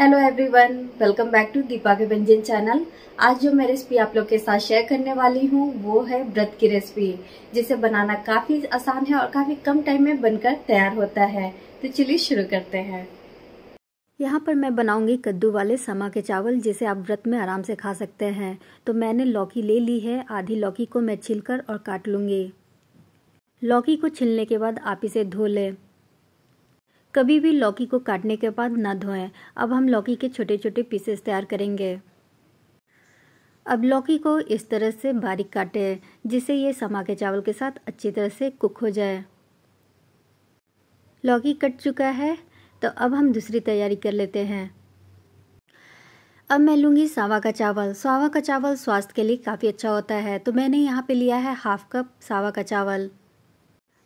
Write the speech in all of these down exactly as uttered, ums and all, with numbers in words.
Hello everyone, welcome back to Deepa के व्यंजन channel. आज जो मैं रेसिपी आप लोग के साथ शेयर करने वाली हूँ वो है व्रत की रेसिपी, जिसे बनाना काफ़ी आसान है और काफ़ी कम टाइम में बनकर तैयार होता है। तो चलिए शुरू करते हैं। यहाँ पर मैं बनाऊंगी कद्दू वाले समा के चावल, जिसे आप व्रत में आराम से खा सकते हैं। तो मैंने लौकी ले ली है, आधी लौकी को मैं छीलकर और काट लूँगी। लौकी को छीलने के बाद आप इसे धो लें। कभी भी लौकी को काटने के बाद ना धोएं। अब हम लौकी के छोटे छोटे पीसेस तैयार करेंगे। अब लौकी को इस तरह से बारीक काटें, जिससे ये समा के चावल के साथ अच्छी तरह से कुक हो जाए। लौकी कट चुका है, तो अब हम दूसरी तैयारी कर लेते हैं। अब मैं लूँगी सावा का चावल। सावा का चावल स्वास्थ्य के लिए काफ़ी अच्छा होता है, तो मैंने यहाँ पे लिया है हाफ कप सावा का चावल।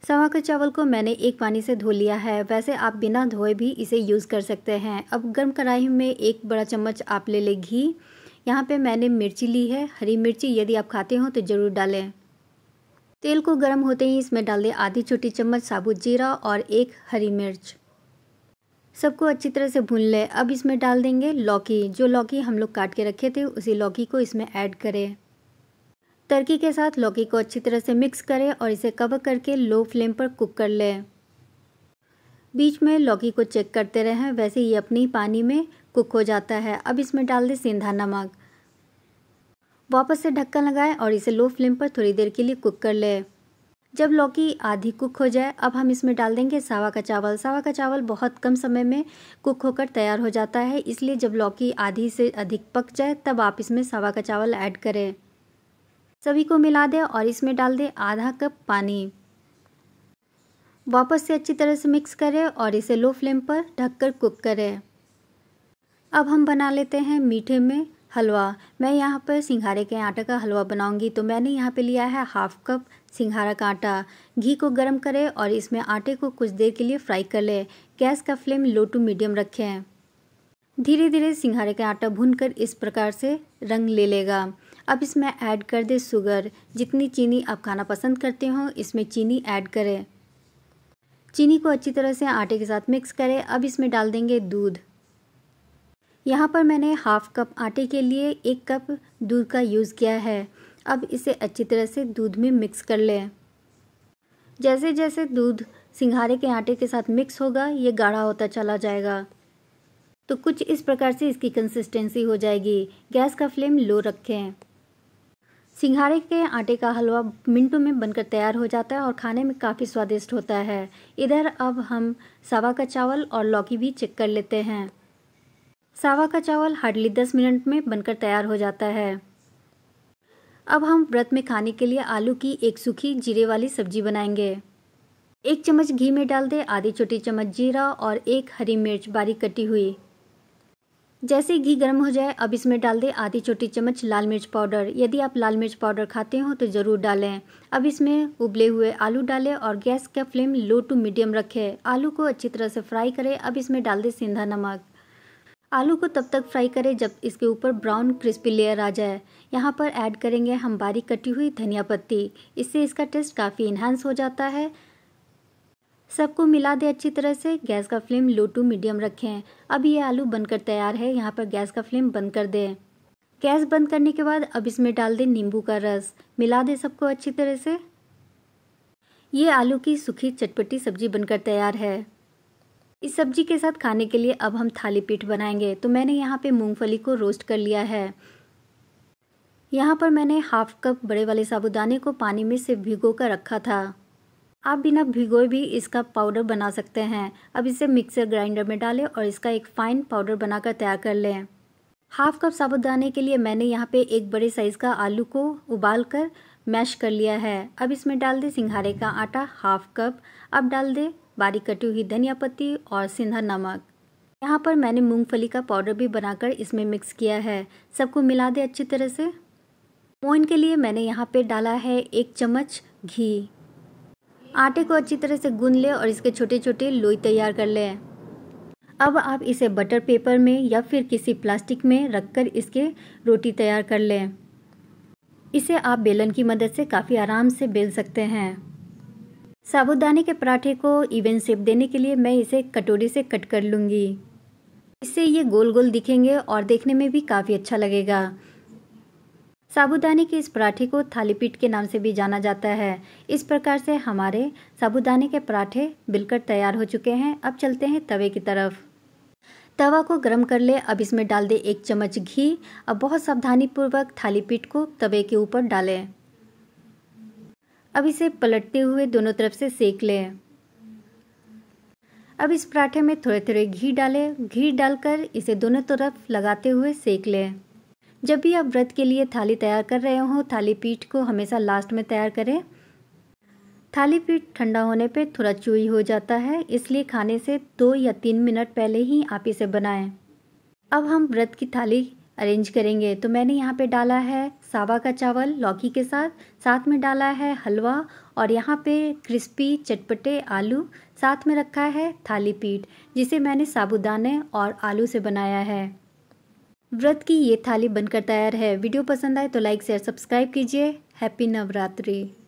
सावा के चावल को मैंने एक पानी से धो लिया है, वैसे आप बिना धोए भी इसे यूज़ कर सकते हैं। अब गर्म कढ़ाई में एक बड़ा चम्मच आप ले लें घी। यहाँ पे मैंने मिर्ची ली है, हरी मिर्ची यदि आप खाते हो तो ज़रूर डालें। तेल को गर्म होते ही इसमें डाल दें आधी छोटी चम्मच साबुत जीरा और एक हरी मिर्च। सबको अच्छी तरह से भून लें। अब इसमें डाल देंगे लौकी। जो लौकी हम लोग काट के रखे थे उसी लौकी को इसमें ऐड करें। तड़के के साथ लौकी को अच्छी तरह से मिक्स करें और इसे कवर करके लो फ्लेम पर कुक कर लें। बीच में लौकी को चेक करते रहें, वैसे ये अपने ही पानी में कुक हो जाता है। अब इसमें डाल दें सेंधा नमक। वापस से ढक्कन लगाएं और इसे लो फ्लेम पर थोड़ी देर के लिए कुक कर लें। जब लौकी आधी कुक हो जाए, अब हम इसमें डाल देंगे सावा का चावल। सावा का चावल बहुत कम समय में कुक होकर तैयार हो जाता है, इसलिए जब लौकी आधी से अधिक पक जाए तब आप इसमें सावा का चावल ऐड करें। सभी को मिला दें और इसमें डाल दें आधा कप पानी। वापस से अच्छी तरह से मिक्स करें और इसे लो फ्लेम पर ढककर कुक करें। अब हम बना लेते हैं मीठे में हलवा। मैं यहाँ पर सिंघारे के आटे का हलवा बनाऊंगी, तो मैंने यहाँ पे लिया है हाफ कप सिंघारा का आटा। घी को गर्म करें और इसमें आटे को कुछ देर के लिए फ्राई कर लें। गैस का फ्लेम लो टू मीडियम रखें। धीरे धीरे सिंघारे का आटा भूनकर इस प्रकार से रंग ले लेगा। अब इसमें ऐड कर दें शुगर। जितनी चीनी आप खाना पसंद करते हो इसमें चीनी ऐड करें। चीनी को अच्छी तरह से आटे के साथ मिक्स करें। अब इसमें डाल देंगे दूध। यहाँ पर मैंने हाफ कप आटे के लिए एक कप दूध का यूज़ किया है। अब इसे अच्छी तरह से दूध में मिक्स कर लें। जैसे जैसे दूध सिंघारे के आटे के साथ मिक्स होगा ये गाढ़ा होता चला जाएगा, तो कुछ इस प्रकार से इसकी कंसिस्टेंसी हो जाएगी। गैस का फ्लेम लो रखें। सिंघारे के आटे का हलवा मिनटों में बनकर तैयार हो जाता है और खाने में काफ़ी स्वादिष्ट होता है। इधर अब हम सावा का चावल और लौकी भी चेक कर लेते हैं। सावा का चावल हार्डली दस मिनट में बनकर तैयार हो जाता है। अब हम व्रत में खाने के लिए आलू की एक सूखी जीरे वाली सब्जी बनाएंगे। एक चम्मच घी में डाल दें आधी छोटी चम्मच जीरा और एक हरी मिर्च बारीक कटी हुई। जैसे घी गर्म हो जाए अब इसमें डाल दें आधी छोटी चम्मच लाल मिर्च पाउडर। यदि आप लाल मिर्च पाउडर खाते हो तो ज़रूर डालें। अब इसमें उबले हुए आलू डालें और गैस का फ्लेम लो टू मीडियम रखें। आलू को अच्छी तरह से फ्राई करें। अब इसमें डाल दें सेंधा नमक। आलू को तब तक फ्राई करें जब इसके ऊपर ब्राउन क्रिस्पी लेयर आ जाए। यहाँ पर ऐड करेंगे हम बारीक कटी हुई धनिया पत्ती, इससे इसका टेस्ट काफ़ी इन्हांस हो जाता है। सबको मिला दें अच्छी तरह से। गैस का फ्लेम लो टू मीडियम रखें। अब ये आलू बनकर तैयार है। यहाँ पर गैस का फ्लेम बंद कर दें। गैस बंद करने के बाद अब इसमें डाल दें नींबू का रस। मिला दें सबको अच्छी तरह से। ये आलू की सूखी चटपटी सब्जी बनकर तैयार है। इस सब्जी के साथ खाने के लिए अब हम थाली पीठ बनाएंगे। तो मैंने यहाँ पे मूँगफली को रोस्ट कर लिया है। यहाँ पर मैंने हाफ कप बड़े वाले साबूदाने को पानी में से भिगो कर रखा था। आप बिना भिगोए भी इसका पाउडर बना सकते हैं। अब इसे मिक्सर ग्राइंडर में डालें और इसका एक फाइन पाउडर बनाकर तैयार कर लें। हाफ कप साबूदाने के लिए मैंने यहाँ पे एक बड़े साइज़ का आलू को उबालकर मैश कर लिया है। अब इसमें डाल दें सिंघारे का आटा हाफ कप। अब डाल दें बारीक कटी हुई धनिया पत्ती और सेंधा नमक। यहाँ पर मैंने मूँगफली का पाउडर भी बनाकर इसमें मिक्स किया है। सबको मिला दें अच्छी तरह से। मोइन के लिए मैंने यहाँ पर डाला है एक चम्मच घी। आटे को अच्छी तरह से गूंद लें और इसके छोटे छोटे लोई तैयार कर लें। अब आप इसे बटर पेपर में या फिर किसी प्लास्टिक में रखकर इसके रोटी तैयार कर लें। इसे आप बेलन की मदद से काफ़ी आराम से बेल सकते हैं। साबूदाने के पराठे को इवन शेप देने के लिए मैं इसे कटोरी से कट कर लूँगी। इससे ये गोल गोल दिखेंगे और देखने में भी काफ़ी अच्छा लगेगा। साबूदाने के इस पराठे को थाली पीठ के नाम से भी जाना जाता है। इस प्रकार से हमारे साबूदाने के पराठे बिल्कुल तैयार हो चुके हैं। अब चलते हैं तवे की तरफ। तवा को गर्म कर ले। अब इसमें डाल दे एक चम्मच घी। अब बहुत सावधानीपूर्वक थाली पीठ को तवे के ऊपर डालें। अब इसे पलटते हुए दोनों तरफ से सेक लें। अब इस पराठे में थोड़े थोड़े घी डालें। घी डालकर इसे दोनों तरफ लगाते हुए सेक लें। जब भी आप व्रत के लिए थाली तैयार कर रहे हो, थाली पीठ को हमेशा लास्ट में तैयार करें। थाली पीठ ठंडा होने पे थोड़ा चूई हो जाता है, इसलिए खाने से दो या तीन मिनट पहले ही आप इसे बनाएं। अब हम व्रत की थाली अरेंज करेंगे। तो मैंने यहाँ पे डाला है सावा का चावल लौकी के साथ, साथ में डाला है हलवा और यहाँ पे क्रिस्पी चटपटे आलू, साथ में रखा है थाली पीठ जिसे मैंने साबूदाने और आलू से बनाया है। व्रत की ये थाली बनकर तैयार है। वीडियो पसंद आए तो लाइक शेयर सब्सक्राइब कीजिए। हैप्पी नवरात्रि।